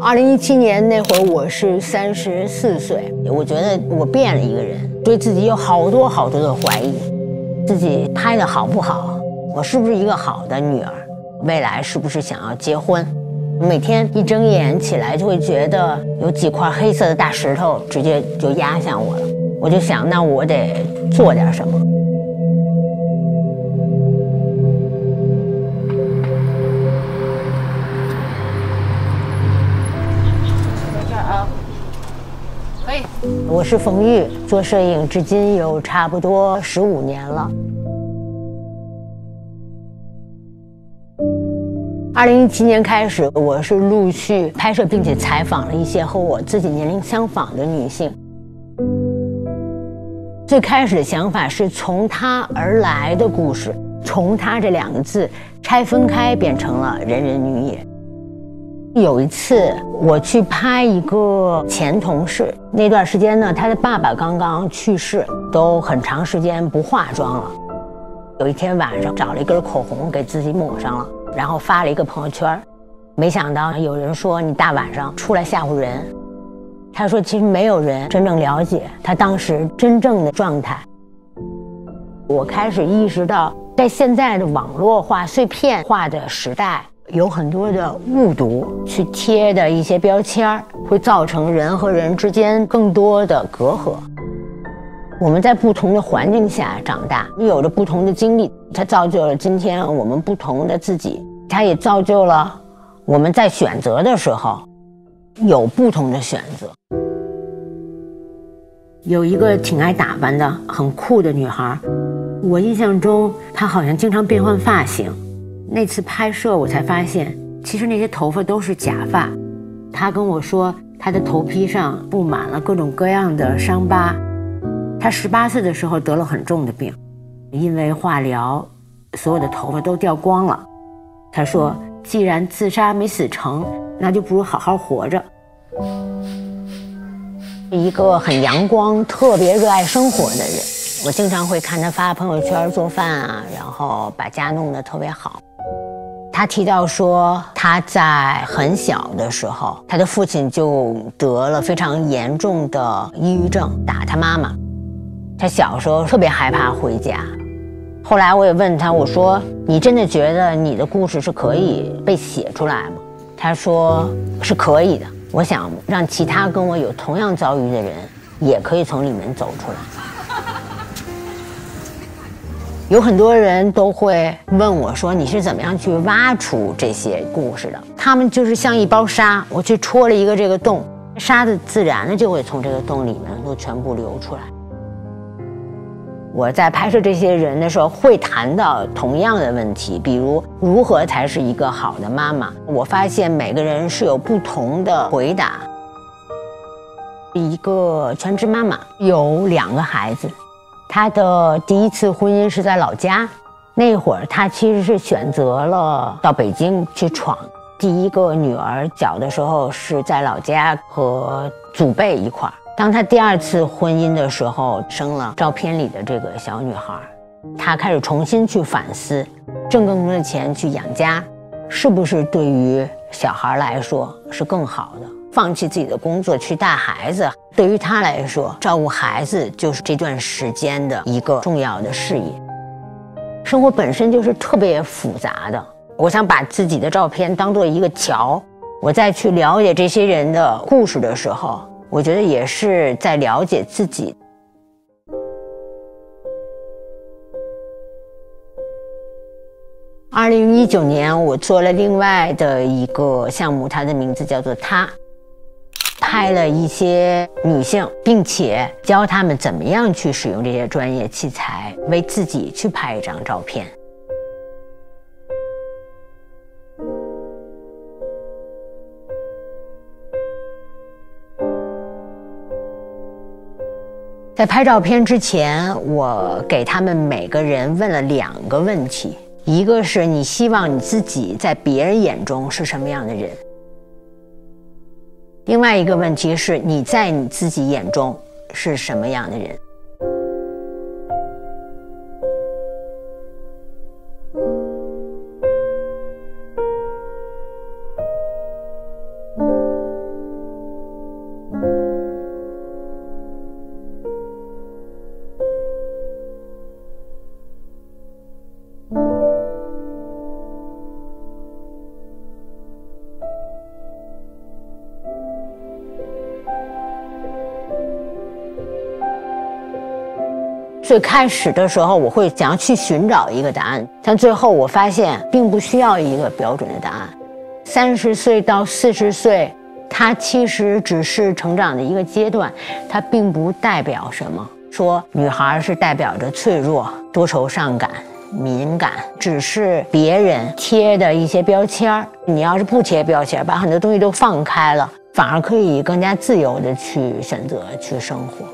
2017年那会儿，我是34岁，我觉得我变了一个人，对自己有好多好多的怀疑，自己拍的好不好，我是不是一个好的女儿，未来是不是想要结婚？每天一睁眼起来，就会觉得有几块黑色的大石头直接就压向我了。我就想，那我得做点什么。 我是冯玉，做摄影至今有差不多15年了。2017年开始，我是陆续拍摄并且采访了一些和我自己年龄相仿的女性。最开始的想法是从她而来的故事，从她这两个字拆分开，变成了人人女也。 有一次，我去拍一个前同事，那段时间呢，他的爸爸刚刚去世，都很长时间不化妆了。有一天晚上，找了一根口红给自己抹上了，然后发了一个朋友圈。没想到有人说你大晚上出来吓唬人。他说其实没有人真正了解他当时真正的状态。我开始意识到，在现在的网络化、碎片化的时代。 有很多的误读去贴的一些标签，会造成人和人之间更多的隔阂。我们在不同的环境下长大，有着不同的经历，它造就了今天我们不同的自己，它也造就了我们在选择的时候有不同的选择。有一个挺爱打扮的、很酷的女孩，我印象中她好像经常变换发型。 那次拍摄，我才发现，其实那些头发都是假发。他跟我说，他的头皮上布满了各种各样的伤疤。他18岁的时候得了很重的病，因为化疗，所有的头发都掉光了。他说，既然自杀没死成，那就不如好好活着。一个很阳光、特别热爱生活的人，我经常会看他发朋友圈做饭啊，然后把家弄得特别好。 他提到说，他在很小的时候，他的父亲就得了非常严重的抑郁症，打他妈妈。他小时候特别害怕回家。后来我也问他，我说：“你真的觉得你的故事是可以被写出来吗？”他说：“是可以的。我想让其他跟我有同样遭遇的人，也可以从里面走出来。” 有很多人都会问我说：“你是怎么样去挖出这些故事的？”他们就是像一包沙，我去戳了一个这个洞，沙子自然的就会从这个洞里面都全部流出来。我在拍摄这些人的时候，会谈到同样的问题，比如如何才是一个好的妈妈。我发现每个人是有不同的回答。一个全职妈妈，有2个孩子。 她的第一次婚姻是在老家，那会儿她其实是选择了到北京去闯。第一个女儿小的时候是在老家和祖辈一块儿。当她第二次婚姻的时候，生了照片里的这个小女孩，她开始重新去反思，挣更多的钱去养家，是不是对于小孩来说是更好的？ 放弃自己的工作去带孩子，对于他来说，照顾孩子就是这段时间的一个重要的事业。生活本身就是特别复杂的，我想把自己的照片当做一个桥，我再去了解这些人的故事的时候，我觉得也是在了解自己。 2019年，我做了另外的一个项目，它的名字叫做“她”，拍了一些女性，并且教她们怎么样去使用这些专业器材，为自己去拍一张照片。在拍照片之前，我给他们每个人问了2个问题。 一个是你希望你自己在别人眼中是什么样的人，另外一个问题是你在你自己眼中是什么样的人。最开始的时候，我会想要去寻找一个答案，但最后我发现并不需要一个标准的答案。30岁到40岁，它其实只是成长的一个阶段，它并不代表什么。说女孩是代表着脆弱、多愁善感、敏感，只是别人贴的一些标签。你要是不贴标签，把很多东西都放开了，反而可以更加自由的去选择、去生活。